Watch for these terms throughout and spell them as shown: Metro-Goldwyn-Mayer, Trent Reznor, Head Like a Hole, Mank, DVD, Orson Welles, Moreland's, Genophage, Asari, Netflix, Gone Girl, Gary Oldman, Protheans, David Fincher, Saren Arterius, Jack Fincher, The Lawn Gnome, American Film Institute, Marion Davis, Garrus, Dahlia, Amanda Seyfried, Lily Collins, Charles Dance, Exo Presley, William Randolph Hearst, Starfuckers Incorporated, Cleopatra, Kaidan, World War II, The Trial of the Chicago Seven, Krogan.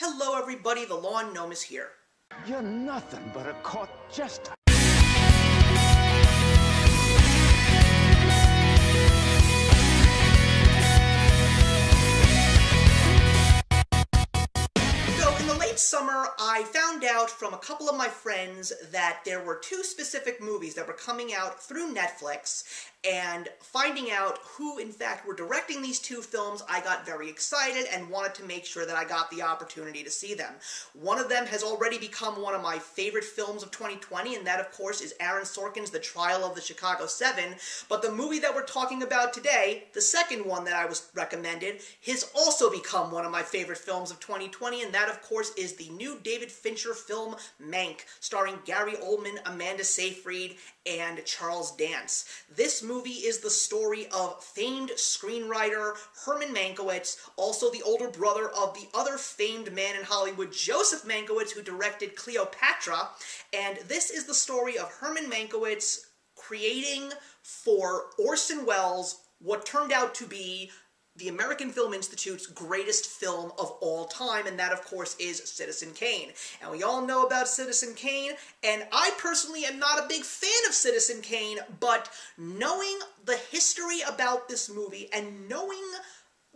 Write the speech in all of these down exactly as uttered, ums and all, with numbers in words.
Hello everybody, The Lawn Gnome is here. You're nothing but a court jester. So in the late summer, I found out from a couple of my friends that there were two specific movies that were coming out through Netflix, and finding out who, in fact, were directing these two films, I got very excited and wanted to make sure that I got the opportunity to see them. One of them has already become one of my favorite films of twenty twenty, and that, of course, is Aaron Sorkin's The Trial of the Chicago Seven. But the movie that we're talking about today, the second one that I was recommended, has also become one of my favorite films of twenty twenty, and that, of course, is the new David Fincher film, Mank, starring Gary Oldman, Amanda Seyfried, and Charles Dance. This movie is the story of famed screenwriter Herman Mankiewicz, also the older brother of the other famed man in Hollywood, Joseph Mankiewicz, who directed Cleopatra. And this is the story of Herman Mankiewicz creating for Orson Welles what turned out to be the American Film Institute's greatest film of all time, and that, of course, is Citizen Kane. And we all know about Citizen Kane, and I personally am not a big fan of Citizen Kane, but knowing the history about this movie and knowing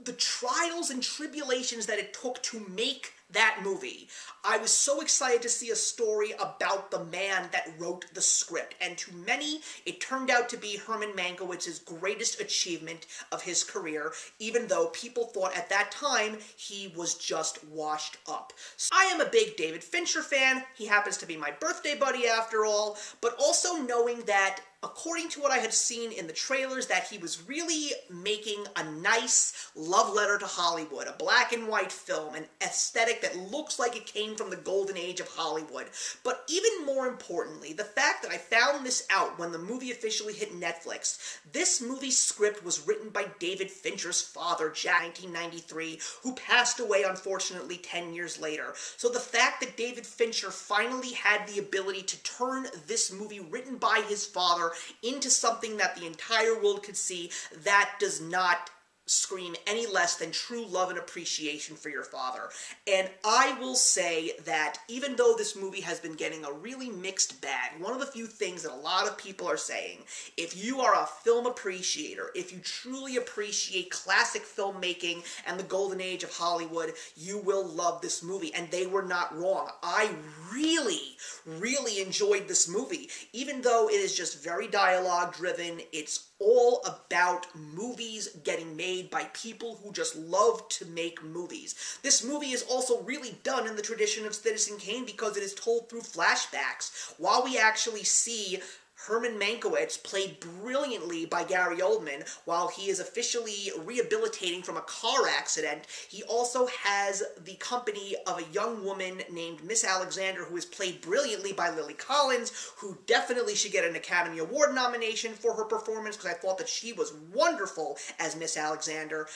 the trials and tribulations that it took to make that movie, I was so excited to see a story about the man that wrote the script, and to many, it turned out to be Herman Mankiewicz's greatest achievement of his career, even though people thought at that time he was just washed up. So I am a big David Fincher fan. He happens to be my birthday buddy after all, but also knowing that, according to what I had seen in the trailers, that he was really making a nice love letter to Hollywood, a black and white film, an aesthetic that looks like it came from the golden age of Hollywood. But even more importantly, the fact that I found this out when the movie officially hit Netflix, this movie's script was written by David Fincher's father, Jack, nineteen ninety-three, who passed away, unfortunately, ten years later. So the fact that David Fincher finally had the ability to turn this movie written by his father into something that the entire world could see, that does not scream any less than true love and appreciation for your father. And I will say that even though this movie has been getting a really mixed bag, one of the few things that a lot of people are saying, if you are a film appreciator, if you truly appreciate classic filmmaking and the golden age of Hollywood, you will love this movie. And they were not wrong. I really, really enjoyed this movie. Even though it is just very dialogue driven, it's all about movies getting made by people who just love to make movies. This movie is also really done in the tradition of Citizen Kane because it is told through flashbacks. While we actually see Herman Mankiewicz, played brilliantly by Gary Oldman, while he is officially rehabilitating from a car accident, he also has the company of a young woman named Miss Alexander, who is played brilliantly by Lily Collins, who definitely should get an Academy Award nomination for her performance, because I thought that she was wonderful as Miss Alexander.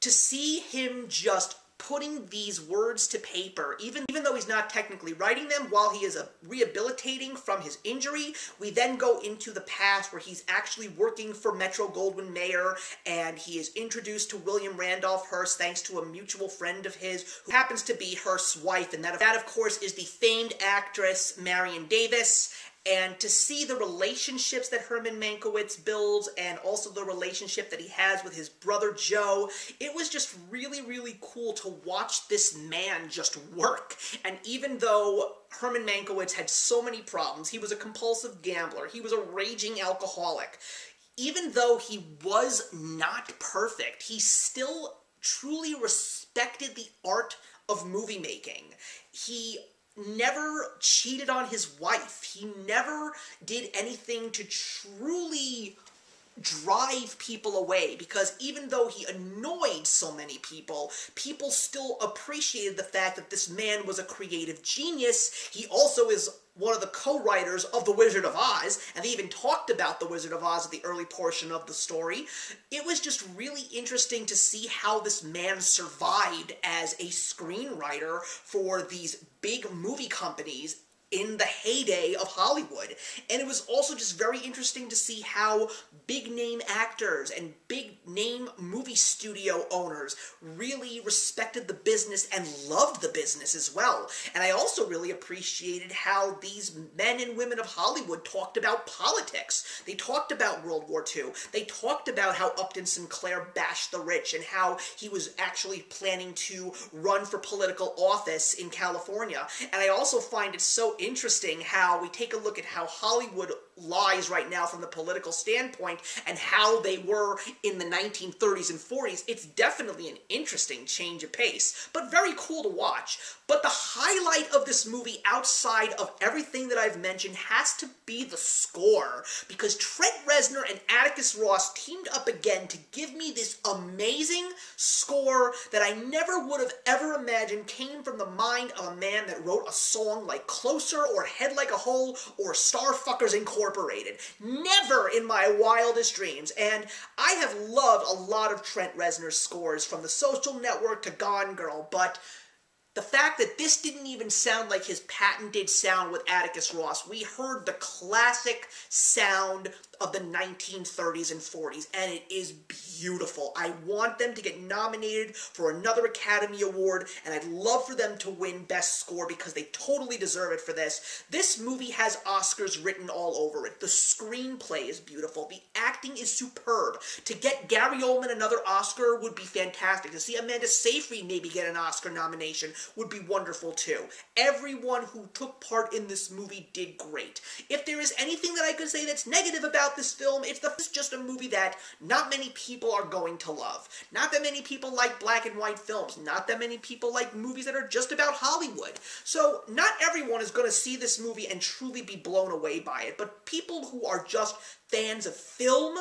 To see him just putting these words to paper, even, even though he's not technically writing them, while he is uh, rehabilitating from his injury, we then go into the past where he's actually working for Metro-Goldwyn-Mayer, and he is introduced to William Randolph Hearst thanks to a mutual friend of his, who happens to be Hearst's wife, and that, that of course, is the famed actress Marion Davis. And to see the relationships that Herman Mankiewicz builds, and also the relationship that he has with his brother Joe, it was just really, really cool to watch this man just work. And even though Herman Mankiewicz had so many problems, he was a compulsive gambler, he was a raging alcoholic, even though he was not perfect, he still truly respected the art of movie making. He never cheated on his wife. He never did anything to truly drive people away, because even though he annoyed so many people, people still appreciated the fact that this man was a creative genius. He also is one of the co-writers of The Wizard of Oz, and they even talked about The Wizard of Oz at the early portion of the story. It was just really interesting to see how this man survived as a screenwriter for these big movie companies in the heyday of Hollywood. And it was also just very interesting to see how big-name actors and big-name movie studio owners really respected the business and loved the business as well. And I also really appreciated how these men and women of Hollywood talked about politics. They talked about World War Two. They talked about how Upton Sinclair bashed the rich and how he was actually planning to run for political office in California. And I also find it so interesting how we take a look at how Hollywood lies right now from the political standpoint and how they were in the nineteen thirties and forties. It's definitely an interesting change of pace, but very cool to watch. But the highlight of this movie, outside of everything that I've mentioned, has to be the score, because Trent Reznor and Atticus Ross teamed up again to give me this amazing score that I never would have ever imagined came from the mind of a man that wrote a song like Closer or Head Like a Hole or Starfuckers Incorporated. Incorporated. Never in my wildest dreams. And I have loved a lot of Trent Reznor's scores, from The Social Network to Gone Girl, but the fact that this didn't even sound like his patented sound with Atticus Ross, we heard the classic sound of the nineteen thirties and forties, and it is beautiful. I want them to get nominated for another Academy Award, and I'd love for them to win Best Score, because they totally deserve it for this. This movie has Oscars written all over it. The screenplay is beautiful. The acting is superb. To get Gary Oldman another Oscar would be fantastic. To see Amanda Seyfried maybe get an Oscar nomination would be wonderful too. Everyone who took part in this movie did great. If there is anything that I could say that's negative about this film, it's, the, it's just a movie that not many people are going to love. Not that many people like black and white films. Not that many people like movies that are just about Hollywood. So not everyone is going to see this movie and truly be blown away by it, but people who are just fans of film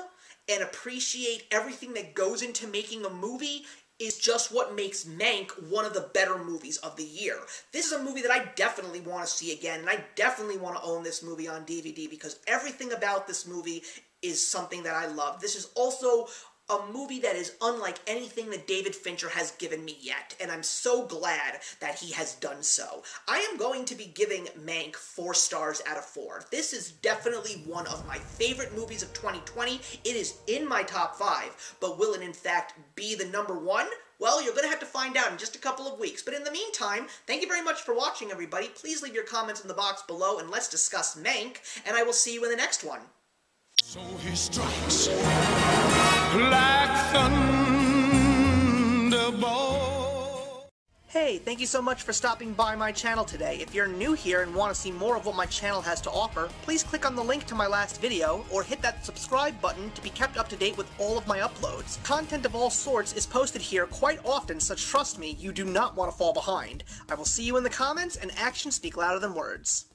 and appreciate everything that goes into making a movie is just what makes Mank one of the better movies of the year. This is a movie that I definitely want to see again, and I definitely want to own this movie on D V D, because everything about this movie is something that I love. This is also a movie that is unlike anything that David Fincher has given me yet, and I'm so glad that he has done so. I am going to be giving Mank four stars out of four. This is definitely one of my favorite movies of twenty twenty. It is in my top five, but will it in fact be the number one? Well, you're going to have to find out in just a couple of weeks. But in the meantime, thank you very much for watching, everybody. Please leave your comments in the box below, and let's discuss Mank, and I will see you in the next one. So he strikes like thunderbolt. Hey, thank you so much for stopping by my channel today. If you're new here and want to see more of what my channel has to offer, please click on the link to my last video or hit that subscribe button to be kept up to date with all of my uploads. Content of all sorts is posted here quite often, so trust me, you do not want to fall behind. I will see you in the comments, and actions speak louder than words.